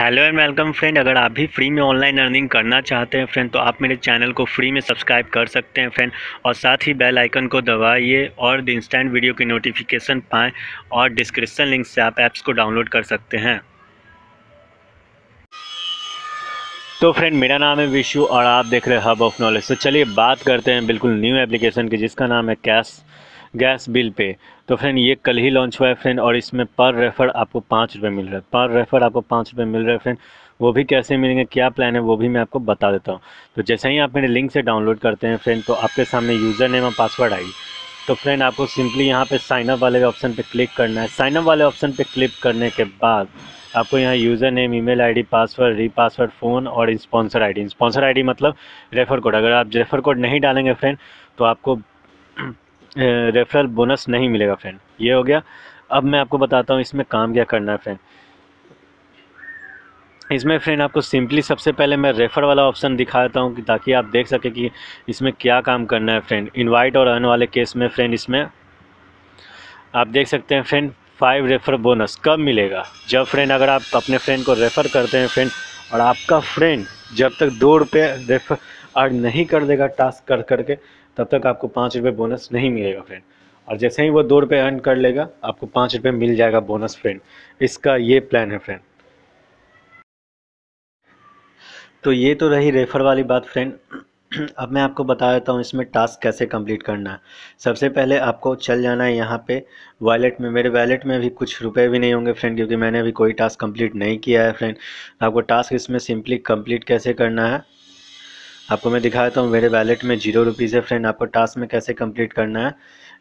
Hello and welcome friend. अगर आप भी फ्री में ऑनलाइन अर्निंग करना चाहते हैं फ्रेंड, तो आप मेरे चैनल को फ्री में सब्सक्राइब कर सकते हैं फ्रेंड, और साथ ही बेल आइकन को दबाइए और इंस्टेंट वीडियो की नोटिफिकेशन पाएँ। और डिस्क्रिप्शन लिंक से आप ऐप्स को डाउनलोड कर सकते हैं। तो फ्रेंड, मेरा नाम है विशु और आप देख रहे हैं हब ऑफ नॉलेज। तो चलिए बात करते हैं बिल्कुल न्यू एप्लीकेशन की, जिसका नाम है गैस बिल पे। तो फ्रेंड, ये कल ही लॉन्च हुआ है फ्रेंड, और इसमें पर रेफ़र आपको ₹5 मिल रहा है। फ्रेंड, वो भी कैसे मिलेंगे, क्या प्लान है, वो भी मैं आपको बता देता हूँ। तो जैसे ही आप मेरे लिंक से डाउनलोड करते हैं फ्रेंड, तो आपके सामने यूज़र नेम और पासवर्ड आएगी। तो फ्रेंड, आपको सिंपली यहाँ पे साइनअप वाले ऑप्शन पे क्लिक करना है। साइनअप वाले ऑप्शन पे क्लिक करने के बाद आपको यहाँ user name, email ID, password, repassword, phone और स्पॉन्सर आईडी। स्पॉन्सर आईडी मतलब रेफ़र कोड। अगर आप रेफ़र कोड नहीं डालेंगे फ्रेंड, तो आपको रेफरल बोनस नहीं मिलेगा फ्रेंड। ये हो गया। अब मैं आपको बताता हूँ इसमें काम क्या करना है फ्रेंड। इसमें फ्रेंड आपको सिंपली सबसे पहले मैं रेफ़र वाला ऑप्शन दिखाता हूँ ताकि आप देख सकें कि इसमें क्या काम करना है फ्रेंड। इनवाइट और अर्न वाले केस में फ्रेंड, इसमें आप देख सकते हैं फ्रेंड 5 रेफ़र बोनस कब मिलेगा, जब फ्रेंड अगर आप अपने फ्रेंड को रेफ़र करते हैं फ्रेंड, और आपका फ्रेंड जब तक ₹2 रेफ़र अर्न नहीं कर देगा टास्क कर करके, तब तक आपको ₹5 बोनस नहीं मिलेगा फ्रेंड। और जैसे ही वो ₹2 अर्न कर लेगा, आपको ₹5 मिल जाएगा बोनस फ्रेंड। इसका ये प्लान है फ्रेंड। तो ये तो रही रेफ़र वाली बात फ्रेंड। अब मैं आपको बता देता हूँ इसमें टास्क कैसे कंप्लीट करना है। सबसे पहले आपको चल जाना है यहाँ पे वॉलेट में। मेरे वॉलेट में भी कुछ रुपए भी नहीं होंगे फ्रेंड, क्योंकि मैंने अभी कोई टास्क कंप्लीट नहीं किया है फ्रेंड। आपको टास्क इसमें सिंपली कंप्लीट कैसे करना है आपको मैं दिखाता हूँ। मेरे वॉलेट में ₹0 है फ्रेंड। आपको टास्क में कैसे कंप्लीट करना है,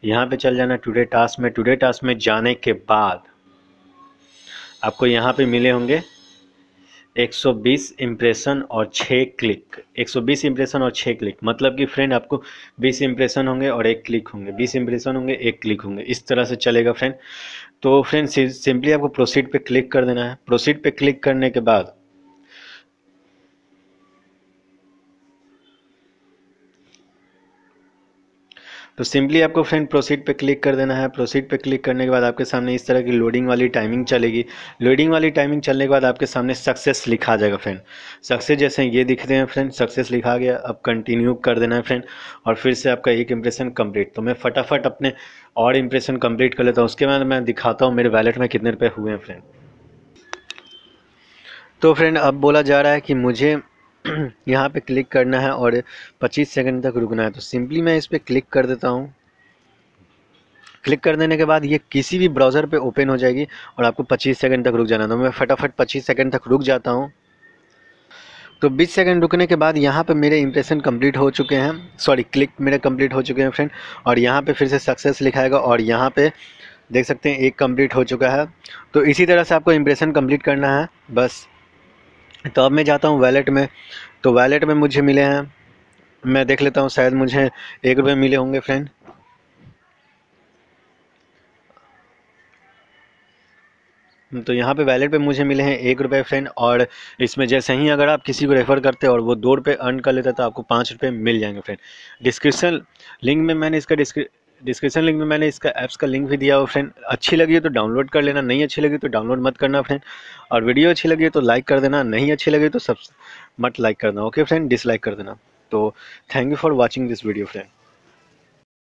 यहाँ पर चल जाना टुडे टास्क में। टुडे टास्क में जाने के बाद आपको यहाँ पर मिले होंगे 120 इम्प्रेशन और 6 क्लिक। 120 इम्प्रेशन और 6 क्लिक मतलब कि फ्रेंड आपको 20 इम्प्रेशन होंगे और 1 क्लिक होंगे, 20 इम्प्रेशन होंगे 1 क्लिक होंगे, इस तरह से चलेगा फ्रेंड। तो फ्रेंड सिंपली आपको प्रोसीड पे क्लिक कर देना है। प्रोसीड पे क्लिक करने के बाद तो सिंपली आपको फ्रेंड प्रोसीड पे क्लिक कर देना है। प्रोसीड पे क्लिक करने के बाद आपके सामने इस तरह की लोडिंग वाली टाइमिंग चलेगी। लोडिंग वाली टाइमिंग चलने के बाद आपके सामने सक्सेस लिखा जाएगा फ्रेंड। सक्सेस जैसे ये दिखते हैं फ्रेंड, सक्सेस लिखा गया। अब कंटिन्यू कर देना है फ्रेंड, और फिर से आपका एक इम्प्रेशन कम्प्लीट। तो मैं फटाफट अपने और इम्प्रेशन कम्प्लीट कर लेता हूँ, उसके बाद मैं दिखाता हूँ मेरे वॉलेट में कितने रुपये हुए हैं फ्रेंड। तो फ्रेंड, अब बोला जा रहा है कि मुझे यहाँ पे क्लिक करना है और 25 सेकंड तक रुकना है। तो सिंपली मैं इस पर क्लिक कर देता हूँ। क्लिक कर देने के बाद ये किसी भी ब्राउज़र पे ओपन हो जाएगी और आपको 25 सेकंड तक रुक जाना है। तो मैं फटाफट 25 सेकंड तक रुक जाता हूँ। तो 20 सेकंड रुकने के बाद यहाँ पे मेरे इंप्रेशन कंप्लीट हो चुके हैं, सॉरी क्लिक मेरे कंप्लीट हो चुके हैं फ्रेंड। और यहाँ पर फिर से सक्सेस लिखाएगा और यहाँ पर देख सकते हैं 1 कम्प्लीट हो चुका है। तो इसी तरह से आपको इंप्रेशन कम्प्लीट करना है बस। तो अब मैं जाता हूँ वैलेट में। तो वैलेट में मुझे मिले हैं, मैं देख लेता हूँ, शायद मुझे ₹1 मिले होंगे फ्रेंड। तो यहाँ पे वैलेट पे मुझे मिले हैं ₹1 फ्रेंड। और इसमें जैसे ही अगर आप किसी को रेफ़र करते हैं और वो ₹2 अर्न कर लेता है, तो आपको ₹5 मिल जाएंगे फ्रेंड। डिस्क्रिप्शन लिंक में मैंने इसका ऐप्स का लिंक भी दिया हो फ्रेंड। अच्छी लगी है तो डाउनलोड कर लेना, नहीं अच्छी लगी तो डाउनलोड मत करना फ्रेंड। और वीडियो अच्छी लगी है तो लाइक कर देना, नहीं अच्छी लगी तो सब मत लाइक करना, ओके फ्रेंड, डिसलाइक कर देना। तो thank you for watching this video friend.